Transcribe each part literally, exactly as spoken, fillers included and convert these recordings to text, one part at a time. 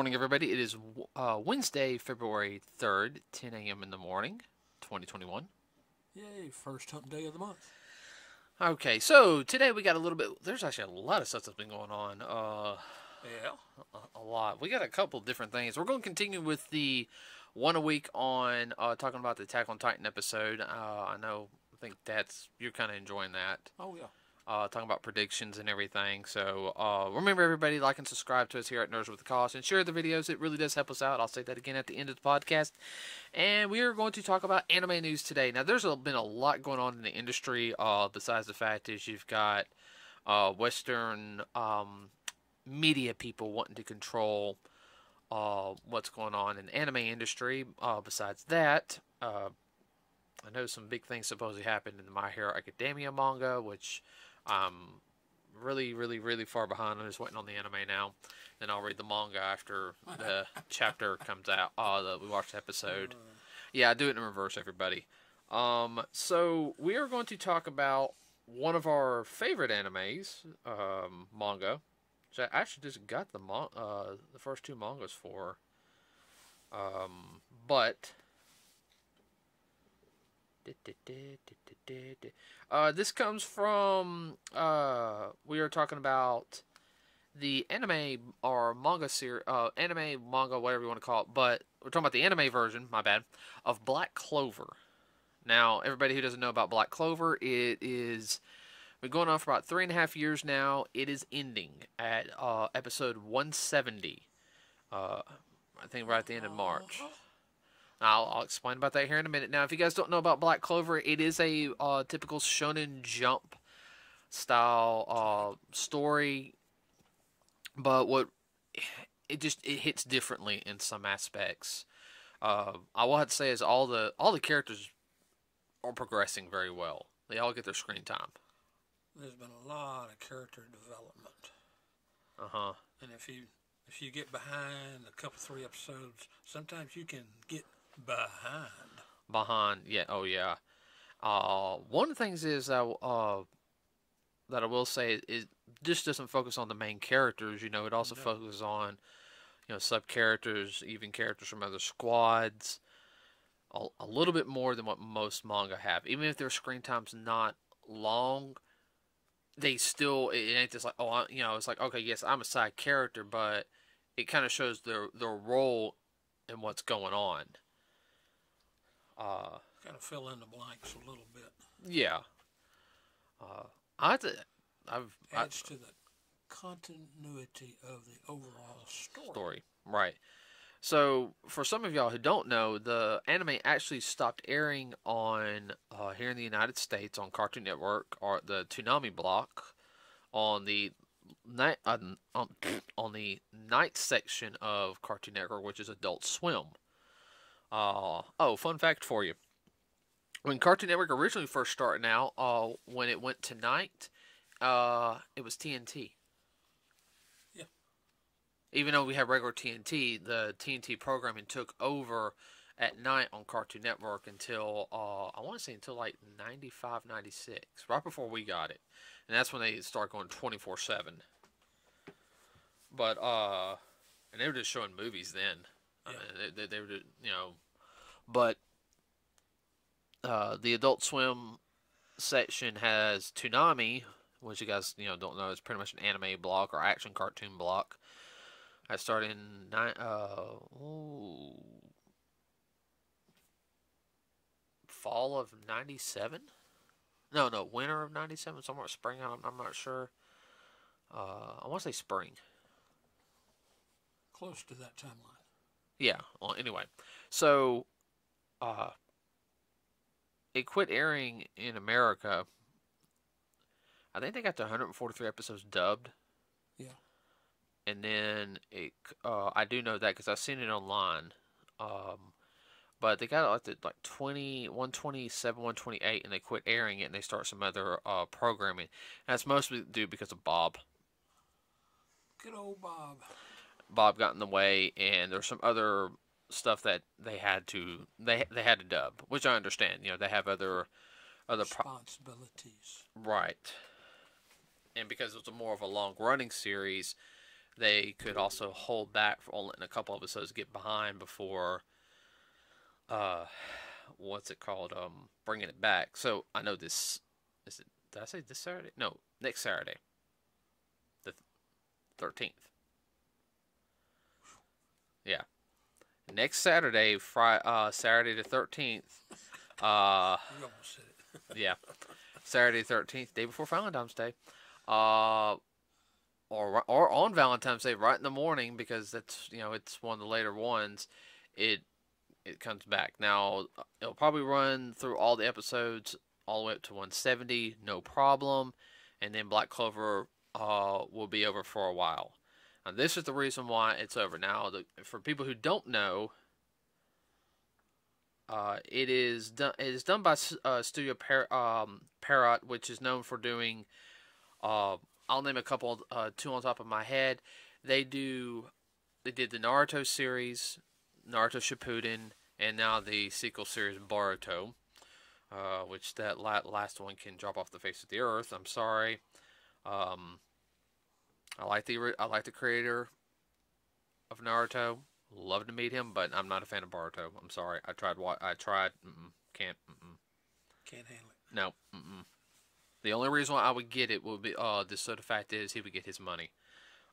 morning, everybody. It is uh, Wednesday, February third, ten a m in the morning, twenty twenty-one. Yay, first hump day of the month. Okay, so today we got a little bit... There's actually a lot of stuff that's been going on. Uh, yeah. A, a lot. We got a couple different things. We're going to continue with the one a week on uh, talking about the Attack on Titan episode. Uh, I know, I think that's... You're kind of enjoying that. Oh, yeah. Uh, talking about predictions and everything. So uh, remember, everybody, like and subscribe to us here at Nerds with the Cause and share the videos. It really does help us out. I'll say that again at the end of the podcast. And we are going to talk about anime news today. Now, there's a, been a lot going on in the industry. Uh, besides the fact is you've got uh, Western um, media people wanting to control uh, what's going on in the anime industry. Uh, besides that, uh, I know some big things supposedly happened in the My Hero Academia manga, which... I'm really, really, really far behind. I'm just waiting on the anime now. Then I'll read the manga after the chapter comes out. Uh, the, we watched the episode. Yeah, I do it in reverse, everybody. Um, so we are going to talk about one of our favorite animes, um, manga. So I actually just got the mon uh, the first two mangas for. Um, but... Uh, this comes from, uh, we are talking about the anime or manga series, uh, anime, manga, whatever you want to call it, but we're talking about the anime version, my bad, of Black Clover. Now, everybody who doesn't know about Black Clover, it is, been going on for about three and a half years now. It is ending at, uh, episode one seventy, uh, I think right at the end of March. I'll, I'll explain about that here in a minute. Now, if you guys don't know about Black Clover, it is a uh, typical Shonen Jump style uh, story, but what it just it hits differently in some aspects. Uh, I will have to say is all the all the characters are progressing very well. They all get their screen time. There's been a lot of character development. Uh huh. And if you if you get behind a couple three episodes, sometimes you can get behind behind yeah oh yeah uh one of the things is that uh that I will say is, is this doesn't focus on the main characters. You know, it also no. focuses on, you know, sub characters, even characters from other squads, a, a little bit more than what most manga have. Even if their screen time's not long, they still, it ain't just like, oh, I, you know, it's like, okay, yes, I'm a side character, but it kind of shows their their role in what's going on. Uh, kind of fill in the blanks a little bit. Yeah. Uh, I th I've adds I, to the continuity of the overall story. Story, right? So, for some of y'all who don't know, the anime actually stopped airing on uh, here in the United States on Cartoon Network or the Toonami block on the night uh, on, on the night section of Cartoon Network, which is Adult Swim. Uh, oh, fun fact for you. When Cartoon Network originally first started now, uh, when it went to night, uh, it was T N T. Yeah. Even though we had regular T N T, the T N T programming took over at night on Cartoon Network until, uh, I want to say until like ninety-five, ninety-six, right before we got it. And that's when they start going twenty-four seven. But, uh, and they were just showing movies then. Yeah. I mean, they, they, they were, you know, but uh, the Adult Swim section has Toonami, which you guys, you know, don't know. It's pretty much an anime block or action cartoon block. I started in nine, uh, ooh, fall of ninety-seven. No, no, winter of ninety-seven. Somewhere spring. I'm, I'm not sure. Uh, I want to say spring. Close to that timeline. Yeah, well, anyway, so uh, it quit airing in America. I think they got to one hundred forty-three episodes dubbed. Yeah. And then it, uh, I do know that because I've seen it online. Um, but they got up to like one twenty-seven, one twenty-eight, and they quit airing it, and they start some other uh, programming. And that's mostly due because of Bob. Good old Bob. Bob got in the way, and there's some other stuff that they had to they they had to dub, which I understand. You know, they have other other responsibilities, pro right? And because it was a more of a long running series, they could also hold back for letting a couple episodes get behind before, uh, what's it called, um, bringing it back. So I know this, is it, did I say this Saturday? No, next Saturday, the thirteenth. Yeah. Next Saturday, Friday, uh, Saturday the thirteenth. Uh, you almost said it. Yeah. Saturday the thirteenth, day before Valentine's Day. Uh, or or on Valentine's Day, right in the morning, because that's, you know, it's one of the later ones, it it comes back. Now, it'll probably run through all the episodes, all the way up to one seventy, no problem. And then Black Clover uh, will be over for a while. Now, this is the reason why it's over. Now, the, for people who don't know, uh, it is done. It is done by uh, Studio Pierrot, um, Pierrot, which is known for doing. Uh, I'll name a couple, uh, two on top of my head. They do. They did the Naruto series, Naruto Shippuden, and now the sequel series Boruto, uh, which that la last one can drop off the face of the earth. I'm sorry. Um, I like the I like the creator of Naruto. Love to meet him, but I'm not a fan of Boruto. I'm sorry. I tried. I tried. Mm-mm, can't. Mm-mm. Can't handle it. No. Mm-mm. The only reason why I would get it would be uh, the sort of fact is he would get his money,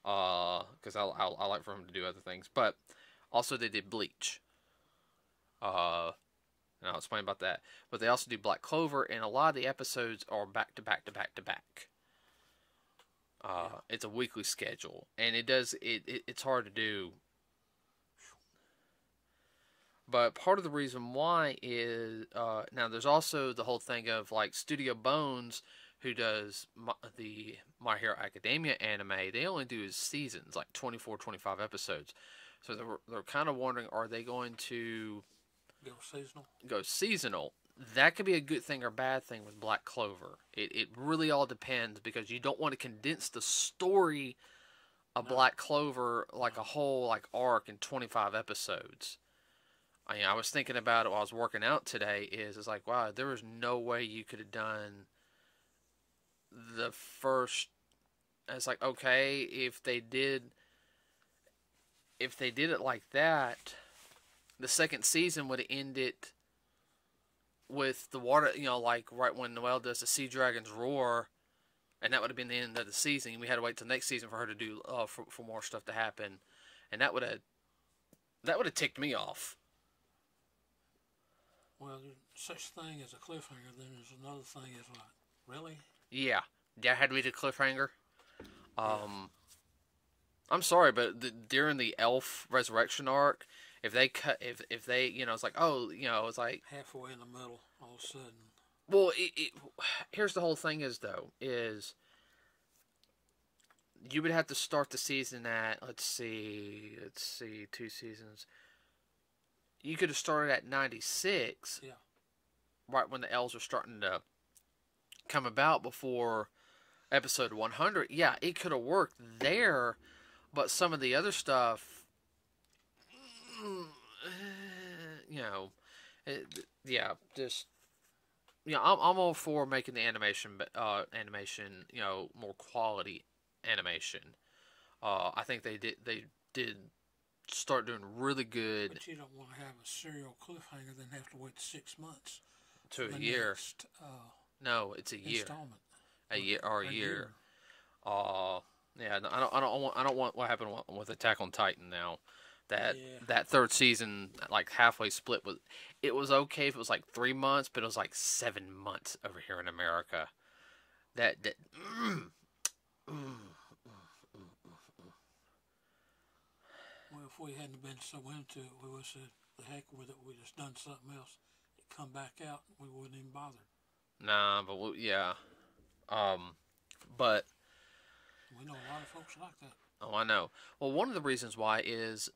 because uh, I I like for him to do other things. But also they did Bleach, uh, and I'll explain about that. But they also do Black Clover, and a lot of the episodes are back to back to back to back. Uh, yeah. It's a weekly schedule, and it does it, it. It's hard to do. But part of the reason why is uh, now there's also the whole thing of like Studio Bones, who does my, the My Hero Academia anime. They only do seasons, like twenty-four, twenty-five episodes. So they're they're kind of wondering, are they going to go seasonal? Go seasonal. That could be a good thing or bad thing with Black Clover. It it really all depends, because you don't want to condense the story of no. Black Clover like no. a whole like arc in twenty-five episodes. I mean, I was thinking about it while I was working out today. Is it's like, wow, there was no way you could have done the first. It's like, okay, if they did, if they did it like that, the second season would have ended with the water, you know, like right when Noelle does the sea dragon's roar, and that would have been the end of the season. We had to wait till next season for her to do uh, for, for more stuff to happen, and that would have that would have ticked me off. Well, there's such thing as a cliffhanger. Then there's another thing is like, really? Yeah, that had to be the cliffhanger. Um, yeah. I'm sorry, but the, during the Elf Resurrection arc. If they cut, if if they, you know, it's like, oh, you know, it's like halfway in the middle, all of a sudden. Well, it, it, here's the whole thing is though is you would have to start the season at let's see, let's see, two seasons. You could have started at ninety-six, yeah, right when the elves were starting to come about before episode one hundred. Yeah, it could have worked there, but some of the other stuff. You know, it, yeah, just you know, I'm I'm all for making the animation, uh, animation, you know, more quality animation. Uh, I think they did they did start doing really good. But you don't want to have a serial cliffhanger, then have to wait six months to a year. Next, uh, no, it's a year. Installment. A year or a, a year. year. Uh, yeah, no, I don't I don't want I don't want what happened with Attack on Titan now. That yeah. that third season, like halfway split, was it was okay if it was like three months, but it was like seven months over here in America. That that mm, mm, mm, mm, mm. Well, if we hadn't been so into it, we would have said the heck with it. We just done something else. It'd come back out, we wouldn't even bother. Nah, but we, yeah, um, but we know a lot of folks like that. Oh, I know. Well, one of the reasons why is.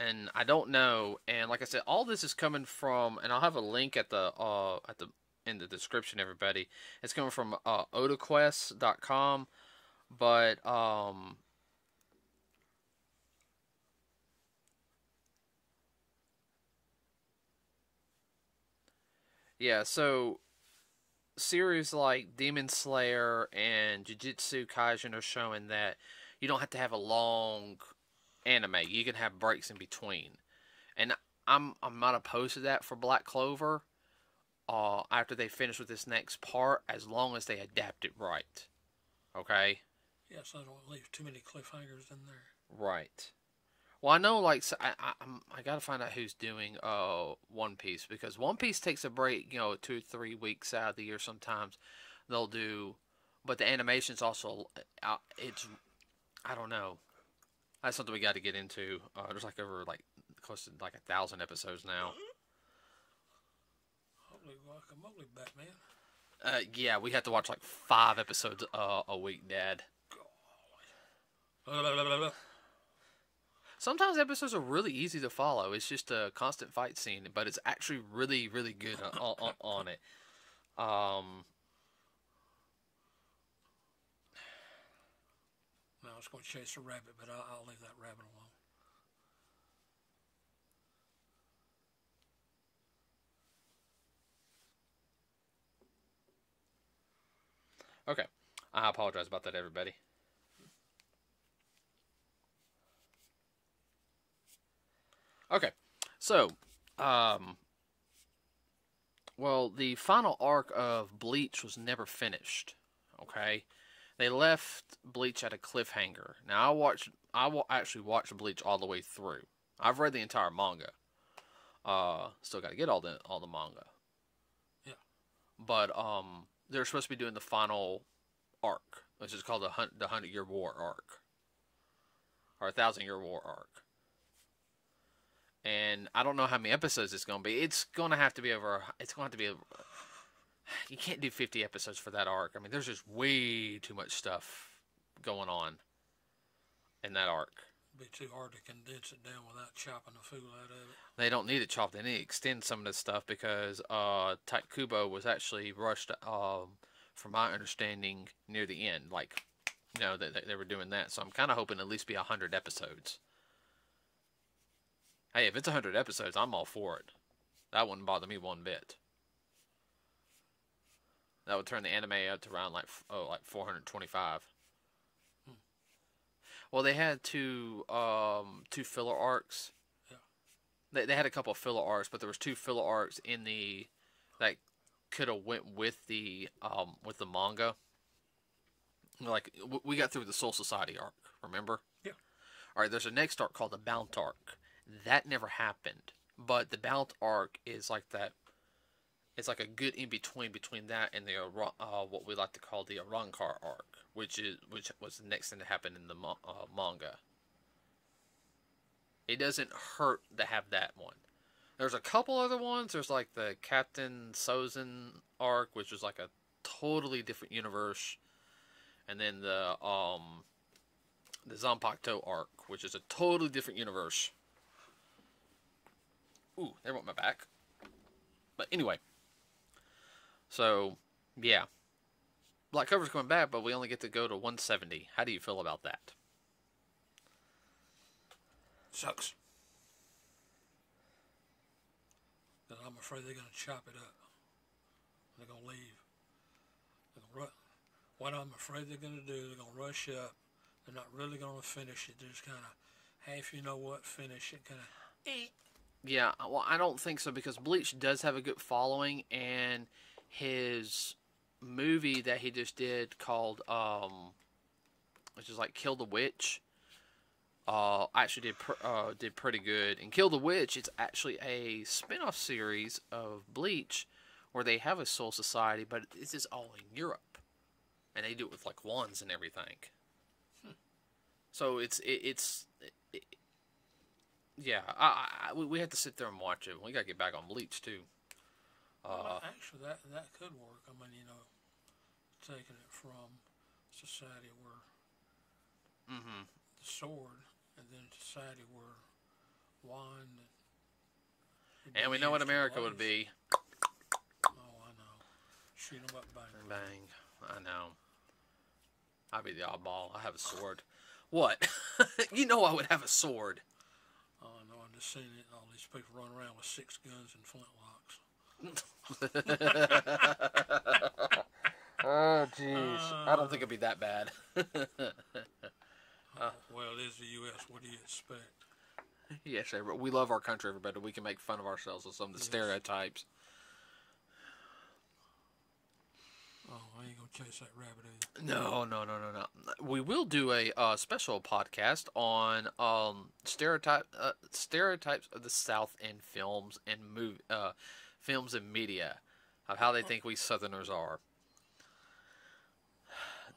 And I don't know, and like I said, all this is coming from, and I'll have a link at the uh, at the in the description, everybody. It's coming from uh, Oda Quest dot com, but um, yeah. So series like Demon Slayer and Jujutsu Kaisen are showing that you don't have to have a long anime. You can have breaks in between. And I'm I'm not opposed to that for Black Clover. Uh, after they finish with this next part, as long as they adapt it right. Okay? Yeah, so I don't leave too many cliffhangers in there. Right. Well, I know, like, so I, I, I gotta find out who's doing uh, One Piece, because One Piece takes a break, you know, two or three weeks out of the year sometimes. They'll do, but the animation's also, uh, it's, I don't know. That's something we gotta get into. Uh, there's like over, like, close to like a thousand episodes now. Holy guacamole, Batman. Uh, yeah, we have to watch like five episodes uh, a week, Dad. Blah, blah, blah, blah, blah. Sometimes episodes are really easy to follow. It's just a constant fight scene, but it's actually really, really good on, on, on it. Um, no, I was going to chase a rabbit, but I'll, I'll leave that rabbit alone. Okay, I apologize about that, everybody. Okay, so, um, well, the final arc of Bleach was never finished, okay? They left Bleach at a cliffhanger. Now, I watched, I actually watched Bleach all the way through. I've read the entire manga. Uh, still gotta get all the, all the manga. Yeah. But, um, they're supposed to be doing the final arc, which is called the Hundred-Year War arc. Or a Thousand-Year War arc. And I don't know how many episodes it's going to be. It's going to have to be over... It's going to have to be... Over, you can't do fifty episodes for that arc. I mean, there's just way too much stuff going on in that arc. It'd be too hard to condense it down without chopping the fool out of it. They don't need it chopped. They need to extend some of this stuff because uh, Taikubo was actually rushed, uh, from my understanding, near the end. Like, you know, they, they were doing that. So I'm kind of hoping at least be one hundred episodes. Hey, if it's one hundred episodes, I'm all for it. That wouldn't bother me one bit. That would turn the anime up to around like oh, like four hundred twenty-five. Hmm. Well, they had two um two filler arcs. Yeah. They they had a couple of filler arcs, but there was two filler arcs in the that could have went with the um with the manga. Like we got through the Soul Society arc, remember? Yeah. All right, there's a next arc called the Bount arc. That never happened, but the Bount arc is like that. It's like a good in between between that and the uh, what we like to call the Arankar arc, which is which was the next thing to happen in the uh, manga. It doesn't hurt to have that one. There's a couple other ones. There's like the Captain Sozin arc, which was like a totally different universe, and then the um the Zanpakuto arc, which is a totally different universe. Ooh, there went my back. But anyway. So, yeah. Black Clover's coming back, but we only get to go to one seventy. How do you feel about that? Sucks. Because I'm afraid they're going to chop it up. They're going to leave. They're gonna ru what I'm afraid they're going to do, they're going to rush up. They're not really going to finish it. They're just kind of, hey, if you know what, finish it. Kind of, eat. Yeah, well, I don't think so, because Bleach does have a good following, and his movie that he just did called, um, which is like Kill the Witch, uh, actually did pr uh, did pretty good. And Kill the Witch, it's actually a spin-off series of Bleach, where they have a soul society, but this is all in Europe, and they do it with like wands and everything. Hmm. So it's it, it's. It, Yeah, I, I, we have to sit there and watch it. We got to get back on Bleach, too. Uh, well, actually, that that could work. I mean, you know, taking it from society where mm-hmm. the sword, and then society where wine. And, and we know what America would be. Oh, I know. Shoot them up, bang. Bang. I know. I'd be the oddball. I have a sword. What? You know I would have a sword. Oh, no, I've just seen it. All these people run around with six guns and flintlocks. Oh, jeez. Uh, I don't think it'd be that bad. Huh? Well, it is the U S What do you expect? Yes, sir, but we love our country, everybody. We can make fun of ourselves with some of the yes. stereotypes. Oh, I ain't gonna chase that rabbit either. No, no, no, no, no. We will do a uh, special podcast on um, stereotype uh, stereotypes of the South in films and mov uh, films and media, of how they think we Southerners are.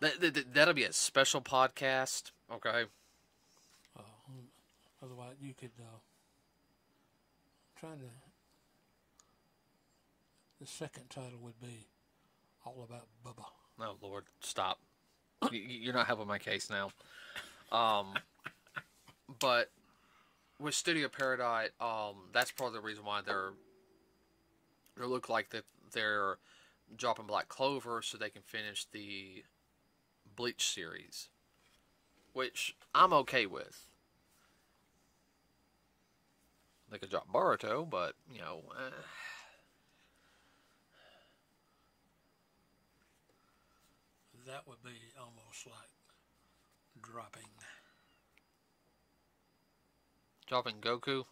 That, that that'll be a special podcast, okay? Uh, otherwise, you could uh, trying to. The second title would be All About Bubba. Oh, Lord, stop. You're not helping my case now. Um, but with Studio Paradise, um, that's part of the reason why they're they look like that they're dropping Black Clover so they can finish the Bleach series, which I'm okay with. They could drop Boruto, but you know. Eh. That would be almost like dropping. Dropping Goku?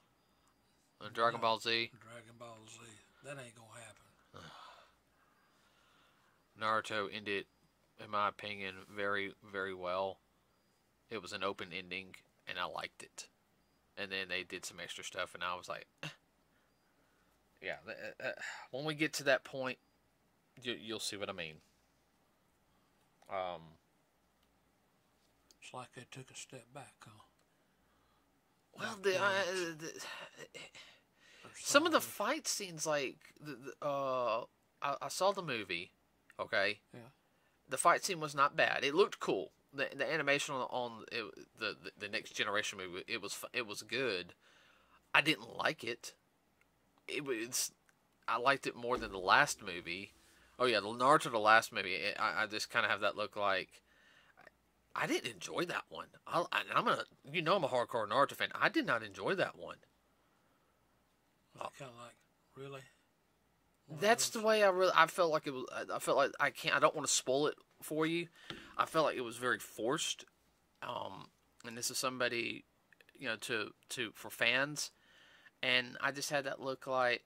On Dragon no, Ball Z? Dragon Ball Z. That ain't gonna happen. Naruto ended, in my opinion, very, very well. It was an open ending, and I liked it. And then they did some extra stuff, and I was like, eh. Yeah. Uh, uh, when we get to that point, you, you'll see what I mean. Um, it's like they took a step back, huh? Well, like the, I, the some of the fight scenes, like the, the, uh, I, I saw the movie, okay. Yeah. The fight scene was not bad. It looked cool. The the animation on, on it, the, the the Next Generation movie, it was it was good. I didn't like it. It was I liked it more than the last movie. Oh yeah, the Naruto, the last movie. It, I, I just kind of have that look like I didn't enjoy that one. I, I, I'm gonna, you know, I'm a hardcore Naruto fan. I did not enjoy that one. I was kind of like, really? One that's the way I really. I felt like it was. I felt like I can't. I don't want to spoil it for you. I felt like it was very forced. Um, and this is somebody, you know, to to for fans, and I just had that look like.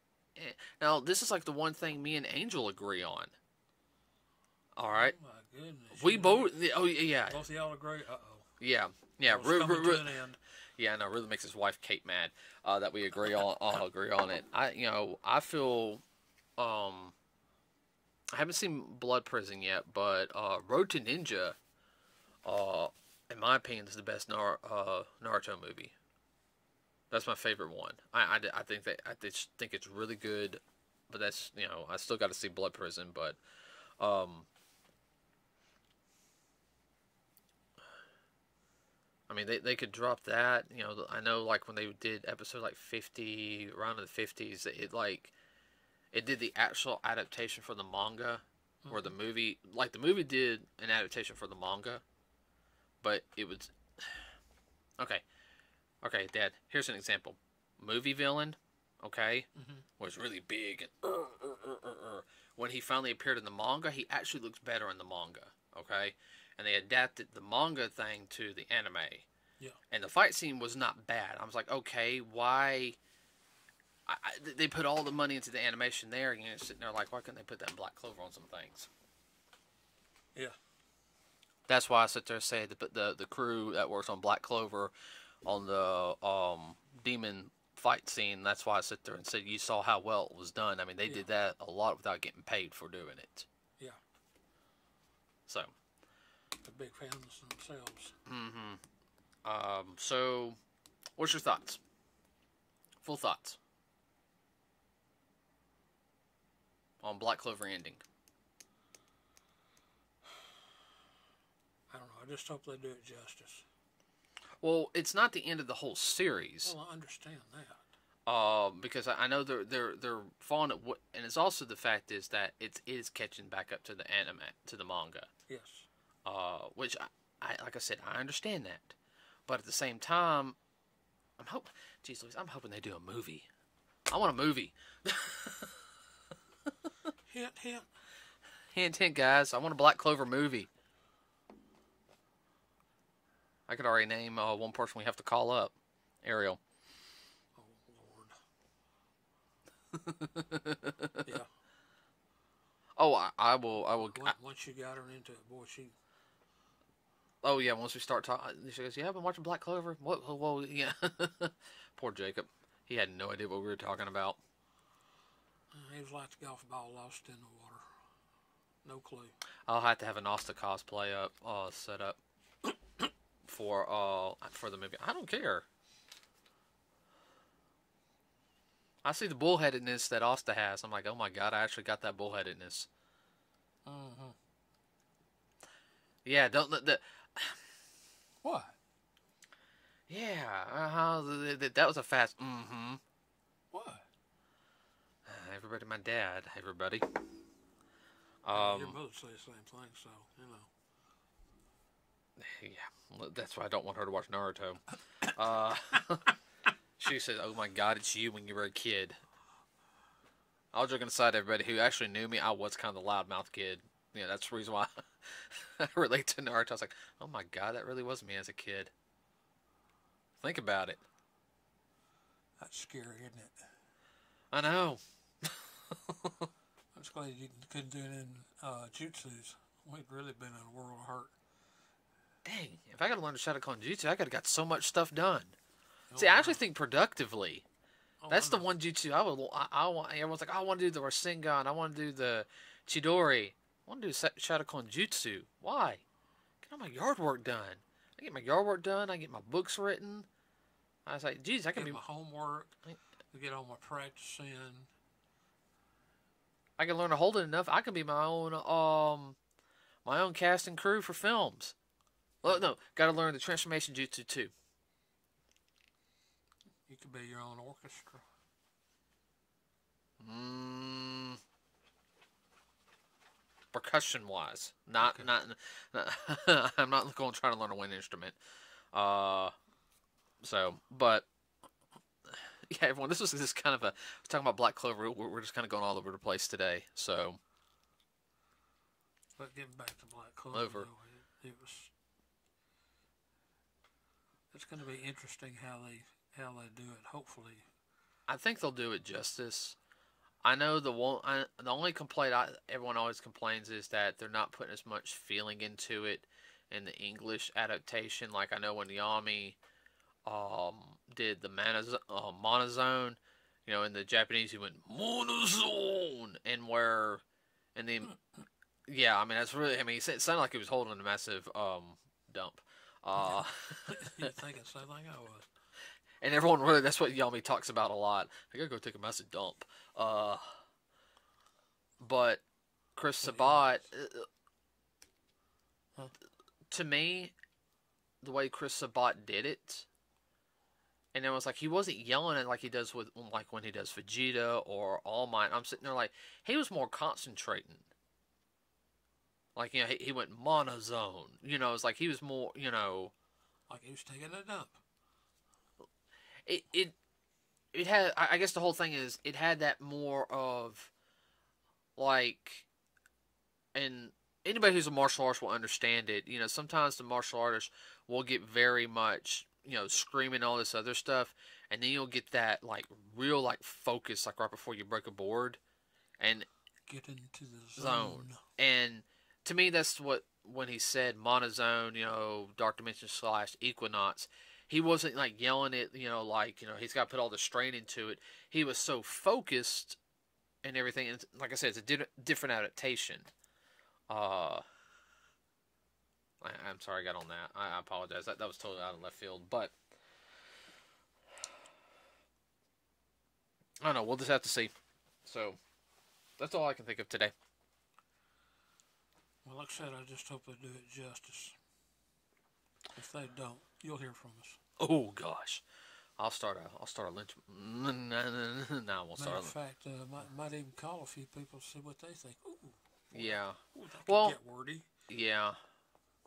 Now, this is like the one thing me and Angel agree on. All right. Oh my goodness. We both. Oh yeah. Both of y'all agree. Uh oh. Yeah. Yeah. Re re re yeah. No, really makes his wife Kate mad uh, that we agree on. All agree on it. I, you know, I feel. Um. I haven't seen Blood Prison yet, but uh, Road to Ninja, uh, in my opinion, is the best Nar uh, Naruto movie. That's my favorite one. I, I, I think that I just think it's really good, but that's you know I still got to see Blood Prison, but um, I mean they they could drop that. You know I know like when they did episode like fifty around in the fifties, it like it did the actual adaptation for the manga mm-hmm. or the movie. Like the movie did an adaptation for the manga, but it was okay. Okay, Dad, here's an example. Movie villain, okay, mm-hmm. was really big. And, uh, uh, uh, uh, uh. When he finally appeared in the manga, he actually looks better in the manga, okay? And they adapted the manga thing to the anime. Yeah. And the fight scene was not bad. I was like, okay, why? I, I, they put all the money into the animation there, and you're sitting there like, why couldn't they put that in Black Clover on some things? Yeah. That's why I sit there and say the, the, the crew that works on Black Clover on the um, demon fight scene, that's why I sit there and said you saw how well it was done. I mean, they yeah. did that a lot without getting paid for doing it. Yeah. So. The big fans themselves. Mm-hmm. Um, so, what's your thoughts? Full thoughts. On Black Clover ending. I don't know. I just hope they do it justice. Well, it's not the end of the whole series. Well, I understand that. Uh, because I know they're they're they're falling at what, and it's also the fact is that it is catching back up to the anime to the manga. Yes. Uh, which I, I like I said I understand that, but at the same time, I'm hope, geez, Louise, I'm hoping they do a movie. I want a movie. Hint, hint, hint, hint, guys. I want a Black Clover movie. I I could already name uh, one person we have to call up. Ariel. Oh, Lord. Yeah. Oh, I, I will. I will. Once, I, once you got her into it, boy, she. Oh yeah, once we start talking, she goes, "Yeah, I've been watching Black Clover." What? Whoa, whoa, yeah. Poor Jacob. He had no idea what we were talking about. He was like the golf ball lost in the water. No clue. I'll have to have an Asta cosplay up, uh, set up for uh for the movie. I don't care. I see the bullheadedness that Asta has. I'm like, oh my god, I actually got that bullheadedness. Mm-hmm. Yeah, don't let the. What? Yeah, uh-huh, th th that was a fast. Mm-hmm. What? Everybody, my dad. Everybody. Um, Your mother says the same thing, so you know. Yeah, that's why I don't want her to watch Naruto. uh, she says, "Oh my God, it's you when you were a kid." I'll joke aside, everybody who actually knew me, I was kind of the loudmouth kid. Yeah, that's the reason why I relate to Naruto. I was like, "Oh my God, that really was me as a kid." Think about it. That's scary, isn't it? I know. I'm just glad you couldn't do it in uh, jutsus. We'd really been in a world of hurt. Dang, if I could have learned to Shotokan jutsu, I could have got so much stuff done. Oh, See, I actually think productively. Oh, that's the one jutsu I would. I, I want. Everyone's like, I want to do the Rasengan. I want to do the Chidori. I want to do Shotokan jutsu. Why? Get all my yard work done. I get my yard work done. I get my books written. I was like, geez, I can get be my homework. I get all my practice in. I can learn to hold it enough. I can be my own, um, my own cast and crew for films. Well, no, got to learn the transformation jutsu too. You could be your own orchestra. Mm, percussion-wise, not, okay. not, not I'm not going to try to learn a wind instrument. Uh, so, but. Yeah, everyone, this was just kind of a... We're talking about Black Clover. We're, we're just kind of going all over the place today, so... But getting back to Black Clover, though, it, it was... It's going to be interesting how they how they do it, hopefully. I think they'll do it justice. I know the one... I, the only complaint I, everyone always complains is that they're not putting as much feeling into it in the English adaptation. Like, I know when Yami... Um, did the Manaz uh, monozone, you know, in the Japanese he went monozone, and where, and then, yeah, I mean, that's really, I mean, it sounded like he was holding a massive, um, dump. Uh, you think it's something like I was. And everyone really, that's what Yami talks about a lot. I gotta go take a massive dump. Uh, but Chris Sabat, uh, huh? to me, the way Chris Sabat did it, and it was like, he wasn't yelling it like he does with, like when he does Vegeta or All Might. I'm sitting there like, he was more concentrating. Like, you know, he, he went monozone. You know, it's like he was more, you know. Like he was taking a dump. It, it, it had, I guess the whole thing is, it had that more of, like, and anybody who's a martial artist will understand it. You know, sometimes the martial artists will get very much... you know, screaming all this other stuff, and then you'll get that, like, real, like, focus, like, right before you break a board, and get into the zone. zone. And to me, that's what, when he said monozone, you know, Dark Dimension slash Equinox, he wasn't, like, yelling it, you know, like, you know, he's got to put all the strain into it. He was so focused and everything, and like I said, it's a di different adaptation. Uh... I'm sorry I got on that. I apologize. That, that was totally out of left field. But, I don't know. We'll just have to see. So, that's all I can think of today. Well, like I said, I just hope they do it justice. If they don't, you'll hear from us. Oh, gosh. I'll start a, I'll start a lynch. No, I won't start a lynch. Matter of fact, uh, might, might even call a few people to see what they think. Ooh. Yeah. Ooh, that could well, get wordy. Yeah.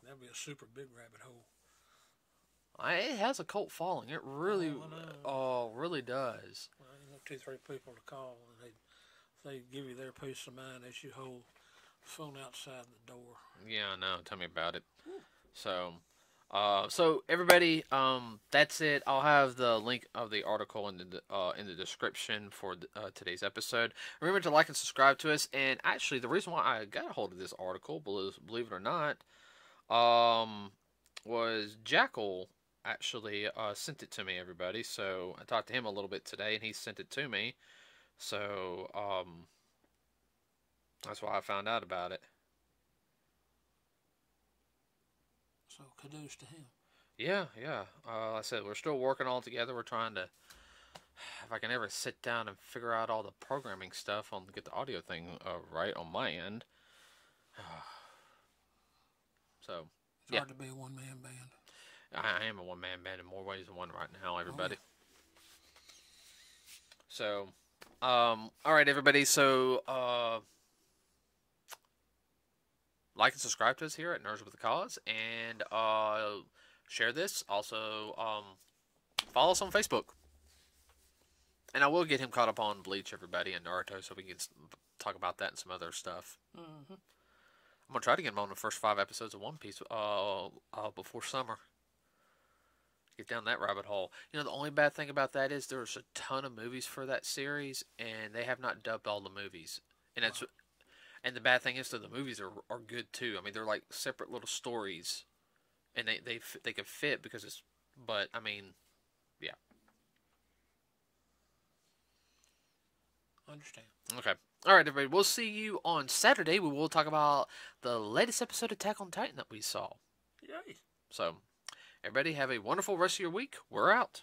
That'd be a super big rabbit hole. I, it has a cult following. It really, oh, uh, really does. Well, you know, two, three people to call, and they, they give you their peace of mind as you hold the phone outside the door. Yeah, I know. Tell me about it. So, Uh, so everybody, um, that's it. I'll have the link of the article in the uh, in the description for the, uh, today's episode. Remember to like and subscribe to us. And actually, the reason why I got a hold of this article, believe it or not, um, was Jackal actually uh, sent it to me. Everybody, so I talked to him a little bit today, and he sent it to me. So um, that's why I found out about it. So kudos to him. Yeah, yeah. Uh, like I said, we're still working all together. We're trying to, if I can ever sit down and figure out all the programming stuff on get the audio thing uh, right on my end. So it's yeah. hard to be a one man band. I, I am a one man band in more ways than one right now, everybody. Oh, yeah. So, um, all right, everybody. So. Uh, Like and subscribe to us here at Nerds with the Cause, and uh, share this. Also, um, follow us on Facebook. And I will get him caught up on Bleach, everybody, and Naruto, so we can talk about that and some other stuff. Mm-hmm. I'm going to try to get him on the first five episodes of One Piece uh, uh, before summer. Get down that rabbit hole. You know, the only bad thing about that is there's a ton of movies for that series, and they have not dubbed all the movies. And that's... Wow. And the bad thing is that the movies are, are good, too. I mean, they're like separate little stories. And they, they, they could fit because it's... But, I mean, yeah. Understand. Okay. All right, everybody. We'll see you on Saturday. We will talk about the latest episode of Attack on Titan that we saw. Yay. So, everybody have a wonderful rest of your week. We're out.